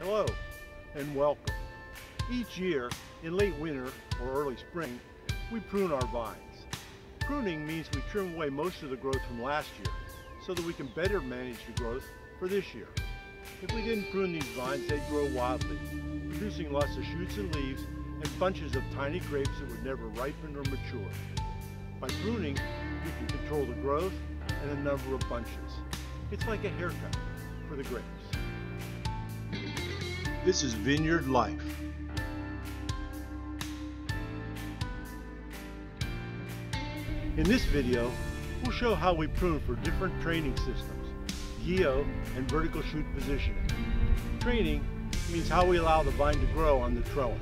Hello and welcome. Each year in late winter or early spring, we prune our vines. Pruning means we trim away most of the growth from last year so that we can better manage the growth for this year. If we didn't prune these vines, they'd grow wildly, producing lots of shoots and leaves and bunches of tiny grapes that would never ripen or mature. By pruning, we can control the growth and the number of bunches. It's like a haircut for the grapes. This is Vineyard Life. In this video, we'll show how we prune for different training systems, Guyot and vertical shoot positioning. Training means how we allow the vine to grow on the trellis.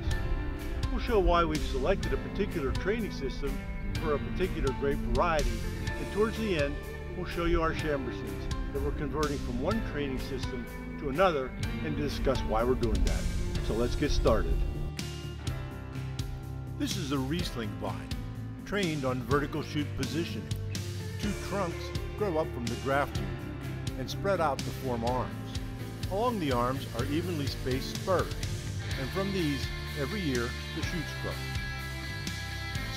We'll show why we've selected a particular training system for a particular grape variety, and towards the end, we'll show you our Chambourcins that we're converting from one training system to another and to discuss why we're doing that. So let's get started. This is a Riesling vine, trained on vertical shoot positioning. Two trunks grow up from the grafting and spread out to form arms. Along the arms are evenly spaced spurs, and from these, every year, the shoots grow.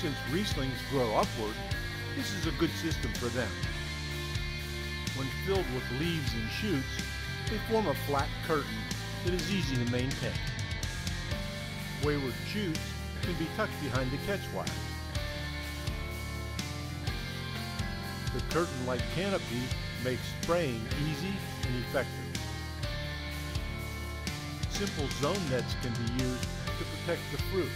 Since Rieslings grow upward, this is a good system for them. When filled with leaves and shoots, they form a flat curtain that is easy to maintain. Wayward shoots can be tucked behind the catchwire. The curtain-like canopy makes spraying easy and effective. Simple zone nets can be used to protect the fruit.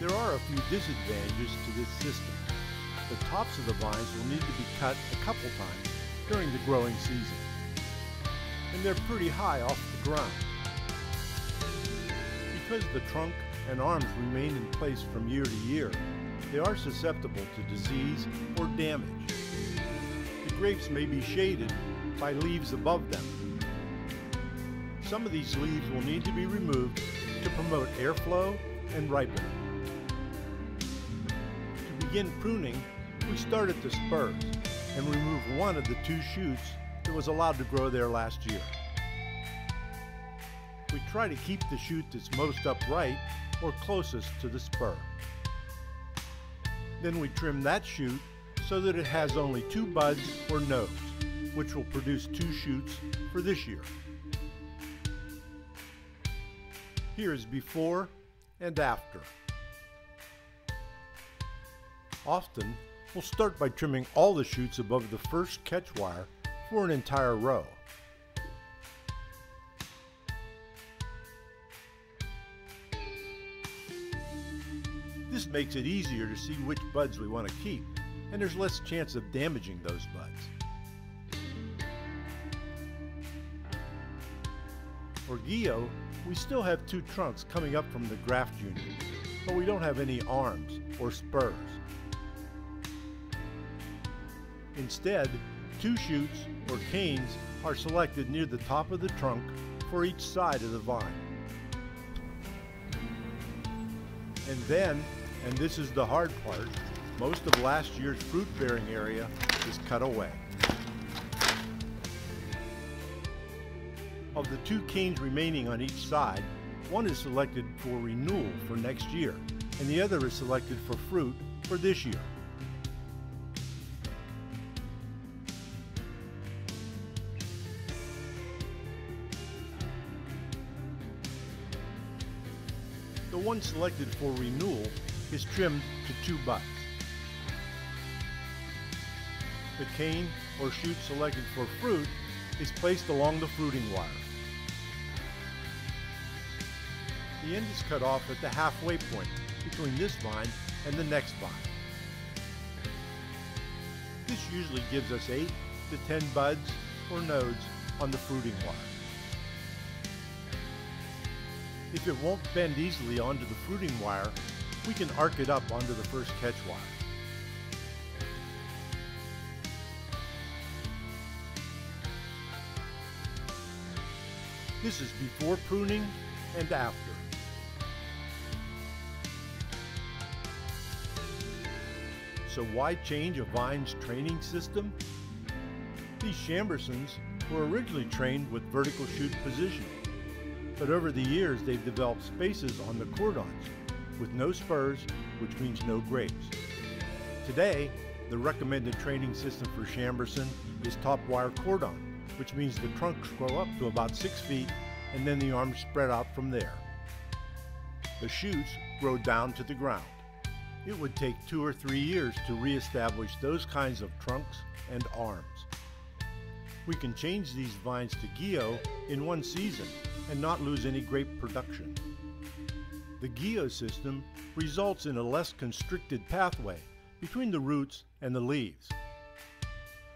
There are a few disadvantages to this system. The tops of the vines will need to be cut a couple times during the growing season, and they're pretty high off the ground. Because the trunk and arms remain in place from year to year, they are susceptible to disease or damage. The grapes may be shaded by leaves above them. Some of these leaves will need to be removed to promote airflow and ripening. To begin pruning, we start at the spurs and remove one of the two shoots that was allowed to grow there last year. We try to keep the shoot that's most upright or closest to the spur. Then we trim that shoot so that it has only two buds or nodes, which will produce two shoots for this year. Here is before and after. Often, we'll start by trimming all the shoots above the first catch wire for an entire row. This makes it easier to see which buds we want to keep, and there's less chance of damaging those buds. For Guyot, we still have two trunks coming up from the graft unit, but we don't have any arms or spurs. Instead, two shoots or canes are selected near the top of the trunk for each side of the vine. And then, and this is the hard part, most of last year's fruit-bearing area is cut away. Of the two canes remaining on each side, one is selected for renewal for next year, and the other is selected for fruit for this year. The one selected for renewal is trimmed to two buds. The cane or shoot selected for fruit is placed along the fruiting wire. The end is cut off at the halfway point between this vine and the next vine. This usually gives us 8 to 10 buds or nodes on the fruiting wire. If it won't bend easily onto the fruiting wire, we can arc it up onto the first catch wire. This is before pruning and after. So why change a vine's training system? These Chambourcins were originally trained with vertical shoot positioning, but over the years they've developed spaces on the cordons with no spurs, which means no grapes. Today, the recommended training system for Chambourcin is top wire cordon, which means the trunks grow up to about 6 feet and then the arms spread out from there. The shoots grow down to the ground. It would take 2 or 3 years to reestablish those kinds of trunks and arms. We can change these vines to Guyot in 1 season and not lose any grape production. The Guyot system results in a less constricted pathway between the roots and the leaves.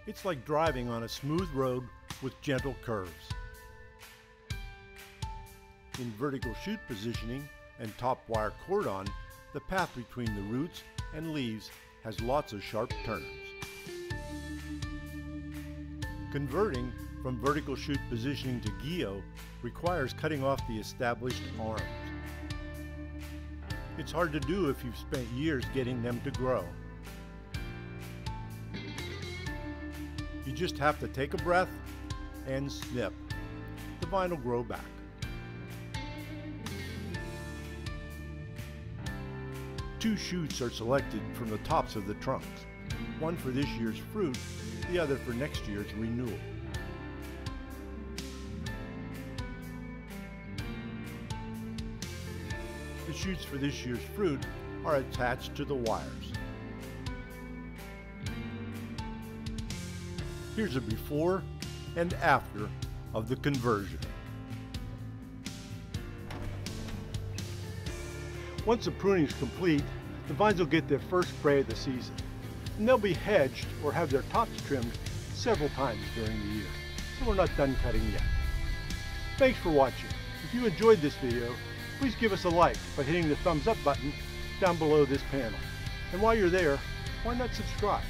It's like driving on a smooth road with gentle curves. In vertical shoot positioning and top wire cordon, the path between the roots and leaves has lots of sharp turns. Converting from vertical shoot positioning to Guyot requires cutting off the established arms. It's hard to do if you've spent years getting them to grow. You just have to take a breath and snip. The vine will grow back. Two shoots are selected from the tops of the trunks, one for this year's fruit, the other for next year's renewal. The shoots for this year's fruit are attached to the wires. Here's a before and after of the conversion. Once the pruning is complete, the vines will get their first spray of the season, and they'll be hedged or have their tops trimmed several times during the year, so we're not done cutting yet. Thanks for watching. If you enjoyed this video, please give us a like by hitting the thumbs up button down below this panel. And while you're there, why not subscribe?